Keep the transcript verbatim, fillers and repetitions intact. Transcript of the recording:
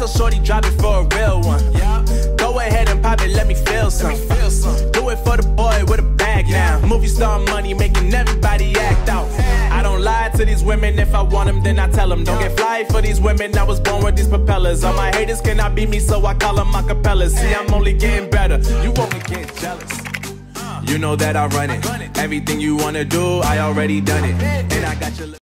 tell shorty drop it for a real one. Yeah. Go ahead and pop it, let me feel some. Do it for the boy with a bag now. Movie star money making everybody act out. I don't lie to these women, if I want them then I tell them. Don't get fly for these women, I was born with these propellers. All my haters cannot beat me so I call them acapellas. See I'm only getting better, you won't get jealous. You know that I run it, everything you wanna do I already done it, and I got your